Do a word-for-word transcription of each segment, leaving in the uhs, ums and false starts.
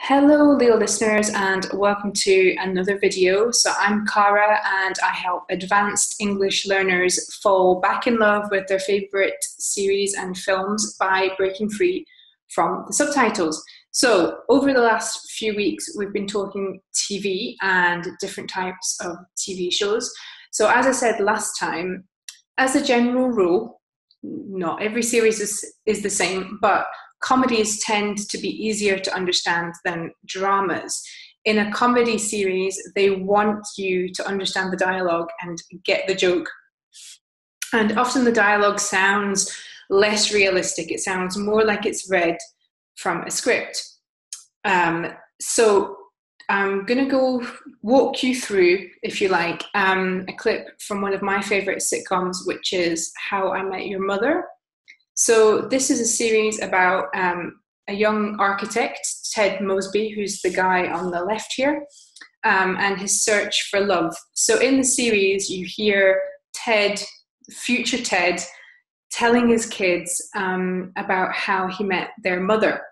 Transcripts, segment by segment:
Hello, Leo listeners, and welcome to another video. So I'm Cara, and I help advanced English learners fall back in love with their favourite series and films by breaking free from the subtitles. So over the last few weeks, we've been talking T V and different types of T V shows. So as I said last time, as a general rule, not every series is, is the same, but comedies tend to be easier to understand than dramas. In a comedy series, they want you to understand the dialogue and get the joke. And often the dialogue sounds less realistic. It sounds more like it's read from a script. Um, so I'm going to go walk you through, if you like, um, a clip from one of my favourite sitcoms, which is How I Met Your Mother. So this is a series about um, a young architect, Ted Mosby, who's the guy on the left here, um, and his search for love. So in the series, you hear Ted, future Ted, telling his kids um, about how he met their mother.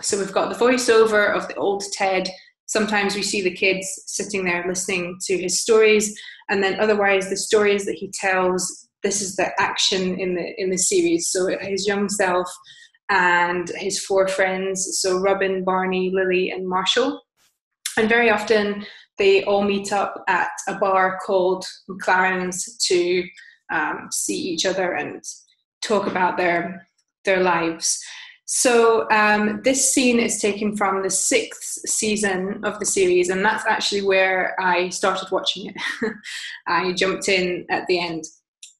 So we've got the voiceover of the old Ted. Sometimes we see the kids sitting there listening to his stories, and then otherwise the stories that he tells. This is the action in the in the series. So his young self and his four friends, so Robin, Barney, Lily, and Marshall. And very often they all meet up at a bar called McLaren's to um, see each other and talk about their their lives. So um, this scene is taken from the sixth season of the series, and that's actually where I started watching it. I jumped in at the end.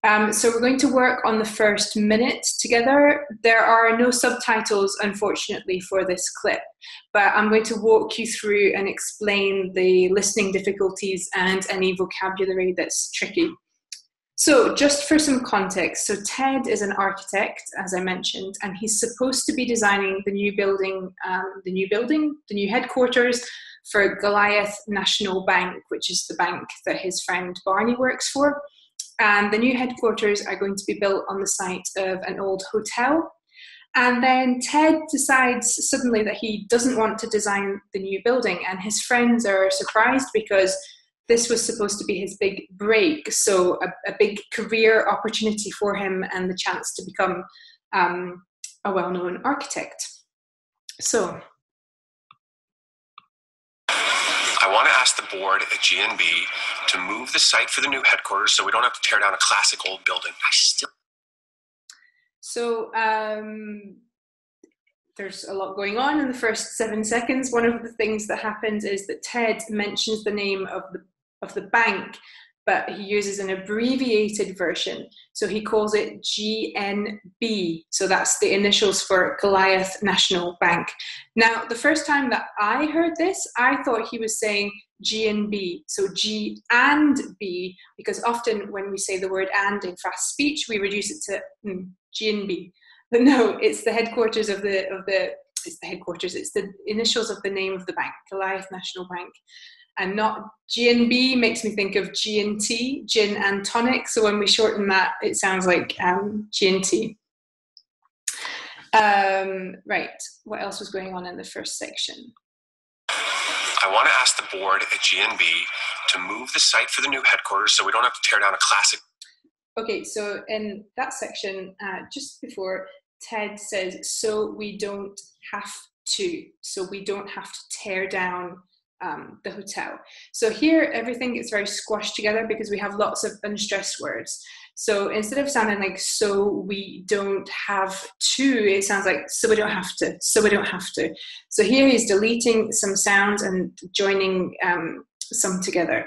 Um, so we're going to work on the first minute together. There are no subtitles, unfortunately, for this clip, but I'm going to walk you through and explain the listening difficulties and any vocabulary that's tricky. So just for some context, so Ted is an architect, as I mentioned, and he's supposed to be designing the new building, um, the new building, the new headquarters for Goliath National Bank, which is the bank that his friend Barney works for. And the new headquarters are going to be built on the site of an old hotel. And then Ted decides suddenly that he doesn't want to design the new building. And his friends are surprised because this was supposed to be his big break. So a, a big career opportunity for him and the chance to become um, a well-known architect. So I want to ask the board at G N B to move the site for the new headquarters so we don't have to tear down a classic old building. I still... So um, there's a lot going on in the first seven seconds. One of the things that happens is that Ted mentions the name of the, of the bank, but he uses an abbreviated version. So he calls it G N B. So that's the initials for Goliath National Bank. Now, the first time that I heard this, I thought he was saying G N B. So G and B, because often when we say the word and in fast speech, we reduce it to mm, G N B. But no, it's the headquarters of the, of the, it's the headquarters, it's the initials of the name of the bank, Goliath National Bank. And not G N B makes me think of G N T, gin and tonic. So when we shorten that, it sounds like um, G N T. Um, right, what else was going on in the first section? I want to ask the board at G N B to move the site for the new headquarters so we don't have to tear down a classic. Okay, so in that section, uh, just before, Ted says, so we don't have to. So we don't have to tear down Um, the hotel. So here everything gets very squashed together because we have lots of unstressed words. So instead of sounding like so we don't have to, it sounds like so we don't have to, so we don't have to. So here he's deleting some sounds and joining um, some together.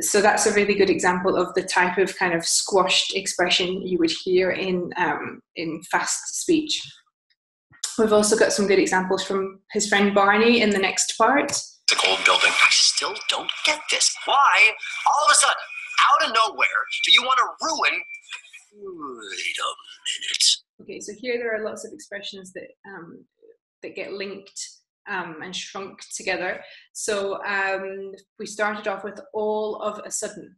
So that's a really good example of the type of kind of squashed expression you would hear in, um, in fast speech. We've also got some good examples from his friend Barney in the next part. The old building. I still don't get this. Why, all of a sudden, out of nowhere, do you want to ruin? Wait a minute. Okay, so here there are lots of expressions that um, that get linked um, and shrunk together. So um, we started off with all of a sudden.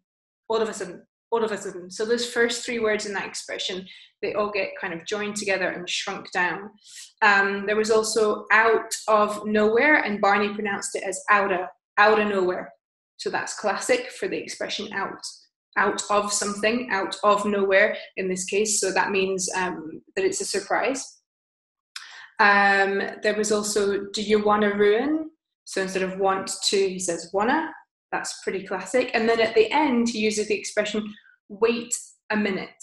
All of a sudden. Autovism. So those first three words in that expression, they all get kind of joined together and shrunk down. Um, there was also out of nowhere, and Barney pronounced it as outa, out of nowhere. So that's classic for the expression out, out of something, out of nowhere in this case. So that means um, that it's a surprise. Um, there was also, do you wanna ruin? So instead of want to, he says wanna. That's pretty classic. And then at the end, he uses the expression, wait a minute,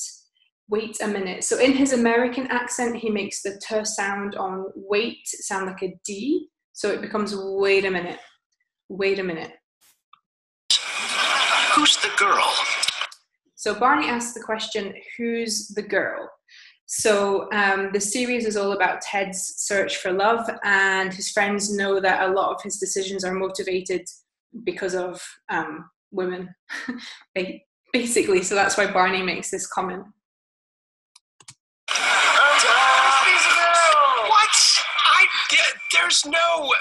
wait a minute. So in his American accent, he makes the t sound on wait sound like a D. So it becomes, wait a minute, wait a minute. Who's the girl? So Barney asks the question, who's the girl? So um, the series is all about Ted's search for love, and his friends know that a lot of his decisions are motivated because of um, women, basically. So that's why Barney makes this comment. What? I, there's no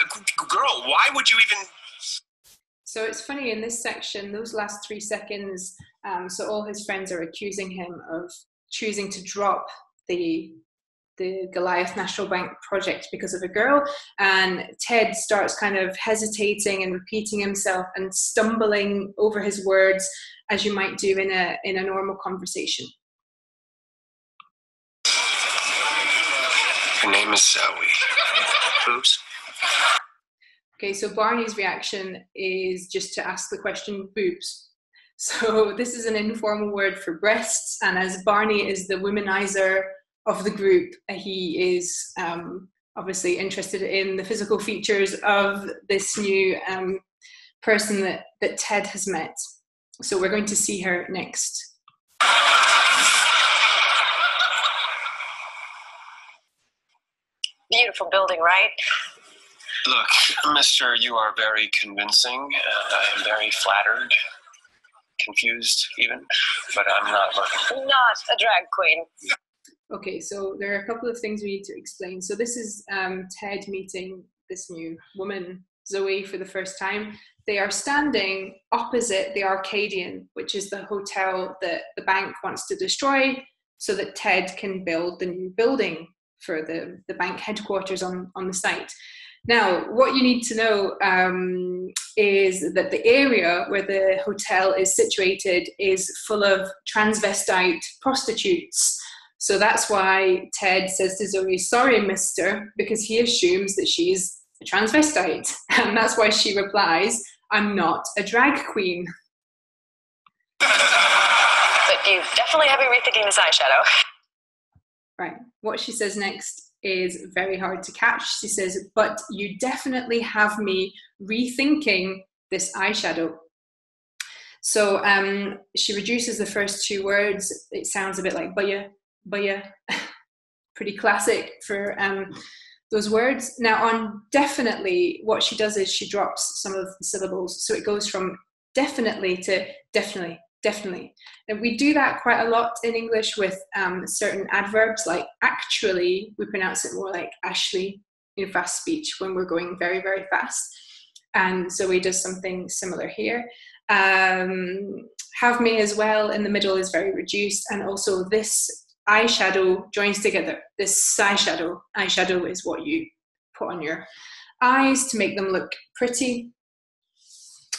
girl. Why would you even? So it's funny, in this section, those last three seconds, um, so all his friends are accusing him of choosing to drop the the Goliath National Bank project because of a girl, and Ted starts kind of hesitating and repeating himself and stumbling over his words, as you might do in a in a normal conversation. Her name is Zoe. Oops. Okay, so Barney's reaction is just to ask the question, boobs. So this is an informal word for breasts, and as Barney is the womanizer of the group, he is um, obviously interested in the physical features of this new um, person that, that Ted has met. So we're going to see her next. Beautiful building, right? Look, mister, you are very convincing, and I am very flattered, confused even, but I'm not looking. Not a drag queen. Okay, so there are a couple of things we need to explain. So this is um, Ted meeting this new woman, Zoe, for the first time. They are standing opposite the Arcadian, which is the hotel that the bank wants to destroy so that Ted can build the new building for the, the bank headquarters on, on the site. Now, what you need to know um, is that the area where the hotel is situated is full of transvestite prostitutes. So that's why Ted says to Zoe, sorry, mister, because he assumes that she's a transvestite. And that's why she replies, I'm not a drag queen. But you definitely have me rethinking this eyeshadow. Right. What she says next is very hard to catch. She says, but you definitely have me rethinking this eyeshadow. So um, she reduces the first two words. It sounds a bit like, but yeah. But yeah, pretty classic for um, those words. Now on definitely, what she does is she drops some of the syllables. So it goes from definitely to definitely, definitely. And we do that quite a lot in English with um, certain adverbs, like actually, we pronounce it more like Ashley in fast speech when we're going very, very fast. And Zoe does something similar here. Um, have me as well in the middle is very reduced. And also this eyeshadow joins together. This eyeshadow, eyeshadow is what you put on your eyes to make them look pretty.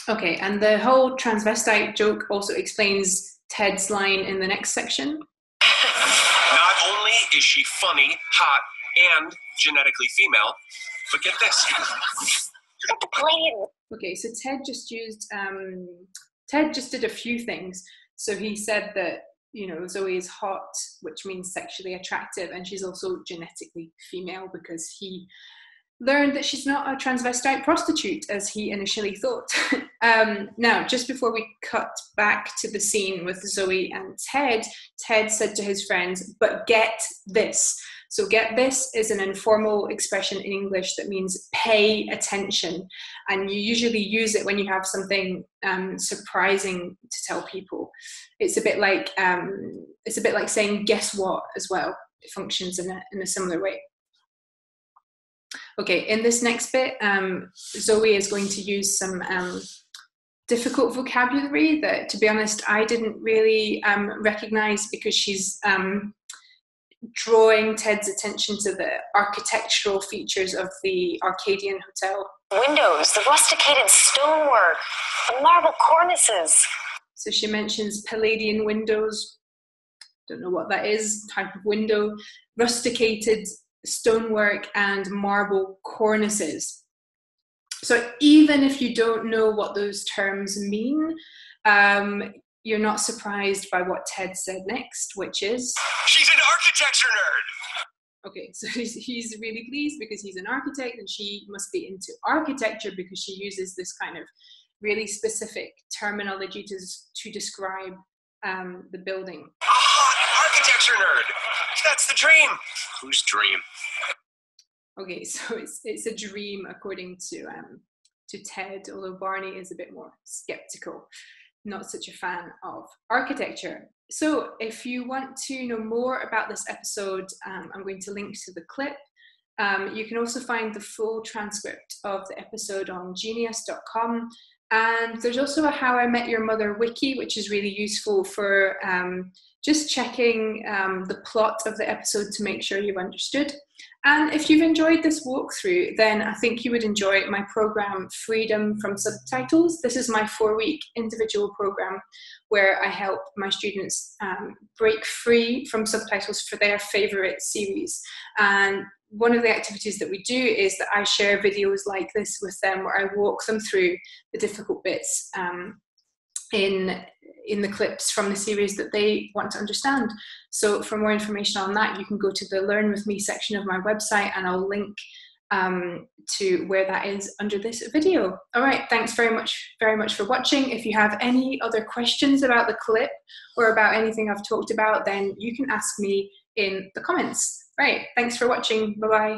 Okay, and the whole transvestite joke also explains Ted's line in the next section. Not only is she funny, hot, and genetically female, but get this. Okay, so Ted just used, um, Ted just did a few things. So he said that, you know, Zoe is hot, which means sexually attractive, and she's also genetically female because he learned that she's not a transvestite prostitute as he initially thought. um, now, just before we cut back to the scene with Zoe and Ted, Ted said to his friends, but get this. So get this is an informal expression in English that means pay attention. And you usually use it when you have something um, surprising to tell people. It's a bit like, um, it's a bit like saying guess what as well. It functions in a, in a similar way. Okay, in this next bit, um, Zoe is going to use some um, difficult vocabulary that, to be honest, I didn't really um, recognize, because she's um, drawing Ted's attention to the architectural features of the Arcadian hotel. Windows, the rusticated stonework, the marble cornices. So she mentions Palladian windows. Don't know what that is, type of window, rusticated stonework and marble cornices. So even if you don't know what those terms mean, um, you're not surprised by what Ted said next, which is... she's an architecture nerd! Okay, so he's really pleased because he's an architect, and she must be into architecture because she uses this kind of really specific terminology to, to describe um, the building. Architecture nerd! That's the dream! Whose dream? Okay, so it's it's a dream according to um to Ted, although Barney is a bit more skeptical, not such a fan of architecture. So if you want to know more about this episode, um, I'm going to link to the clip. Um, you can also find the full transcript of the episode on Genius dot com, and there's also a How I Met Your Mother wiki, which is really useful for um, just checking um, the plot of the episode to make sure you've understood. And if you've enjoyed this walkthrough, then I think you would enjoy my program, Freedom from Subtitles. This is my four-week individual program where I help my students um, break free from subtitles for their favorite series. And one of the activities that we do is that I share videos like this with them, where I walk them through the difficult bits um, in in the clips from the series that they want to understand. So for more information on that, you can go to the Learn With Me section of my website, and I'll link um, to where that is under this video. All right, thanks very much, very much for watching. If you have any other questions about the clip or about anything I've talked about, then you can ask me in the comments. Right, thanks for watching, bye-bye.